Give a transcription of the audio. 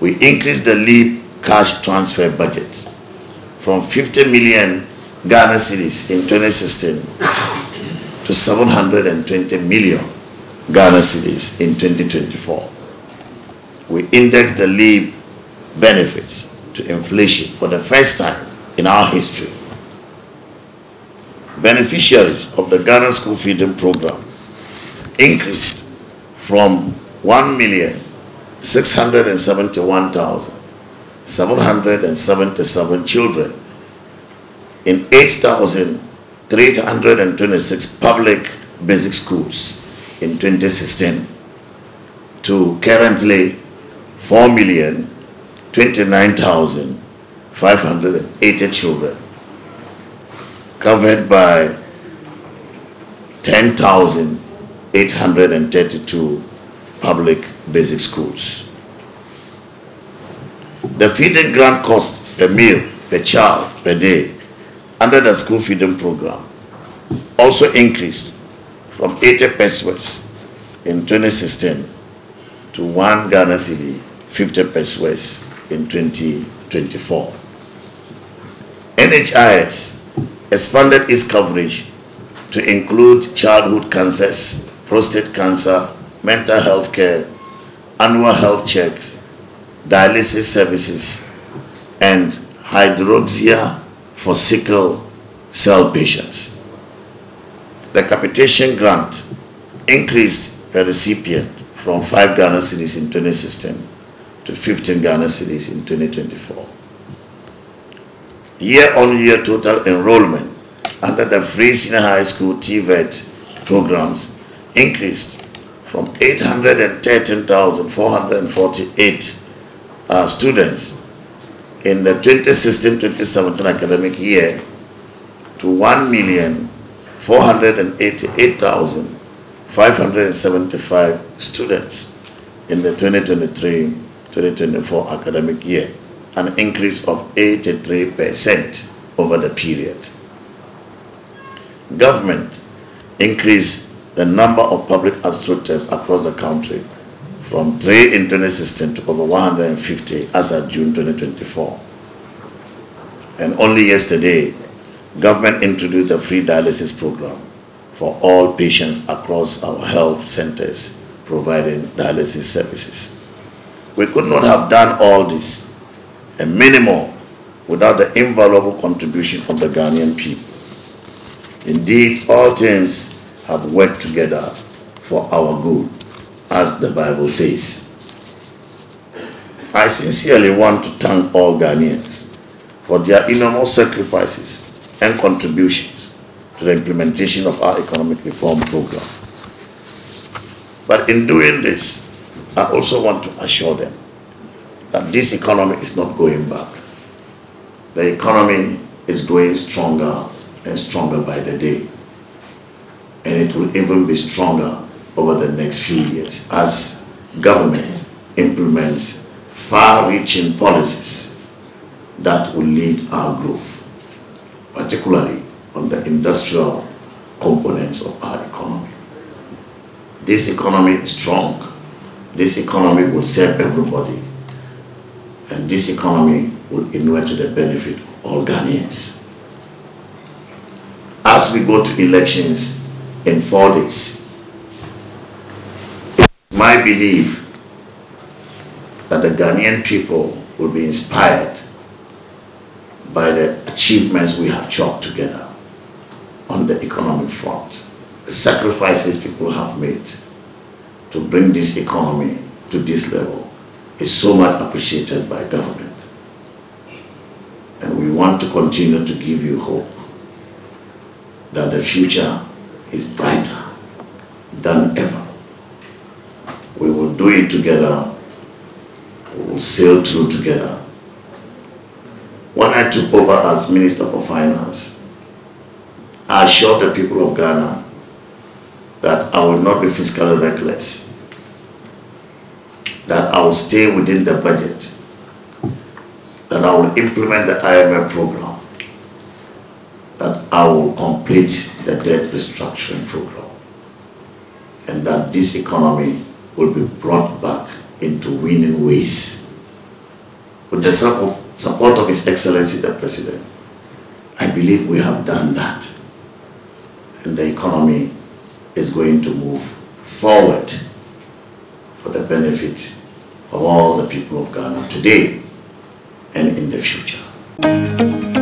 we increased the LEAP cash transfer budget from 50 million Ghana cedis in 2016 to 720 million Ghana cedis in 2024. We indexed the LEAP benefits to inflation for the first time in our history. Beneficiaries of the Ghana School Feeding Program increased from 1,671,777 children in 8,326 public basic schools in 2016 to currently 4,029,580 children, covered by 10,832 public basic schools. The feeding grant cost per meal, per child, per day under the school feeding program also increased from 80 pesos in 2016 to 1 Ghana cedi 50 pesos in 2024. NHIS expanded its coverage to include childhood cancers, prostate cancer, mental health care, annual health checks, dialysis services, and hydroxia for sickle cell patients. The capitation grant increased per recipient from 5 Ghana cedis in 2016 to 15 Ghana cedis in 2024. Year-on-year total enrollment under the Free Senior High School TVET programs increased from 813,448 students in the 2016-2017 academic year to 1,488,575 students in the 2023-2024 academic year, an increase of 83% over the period. Government increased the number of public astroturfs across the country from 3 in 2016 to over 150 as of June 2024. And only yesterday, government introduced a free dialysis program for all patients across our health centers providing dialysis services. We could not have done all this and many more without the invaluable contribution of the Ghanaian people. Indeed, all things have worked together for our good, as the Bible says. I sincerely want to thank all Ghanaians for their enormous sacrifices and contributions to the implementation of our economic reform program. But in doing this, I also want to assure them that this economy is not going back. The economy is growing stronger and stronger by the day, and it will even be stronger over the next few years as government implements far-reaching policies that will lead our growth, particularly on the industrial components of our economy. This economy is strong. This economy will serve everybody. And this economy will inure to the benefit of all Ghanaians. As we go to elections in 4 days, I believe that the Ghanaian people will be inspired by the achievements we have chalked together on the economic front, the sacrifices people have made to bring this economy to this level is so much appreciated by government. And we want to continue to give you hope that the future is brighter than ever. We will do it together, we will sail through together. When I took over as Minister for Finance, I assured the people of Ghana that I will not be fiscally reckless, that I will stay within the budget, that I will implement the IMF program, that I will complete the debt restructuring program, and that this economy will be brought back into winning ways. with the support of His Excellency the President, I believe we have done that. And the economy is going to move forward for the benefit of all the people of Ghana today and in the future.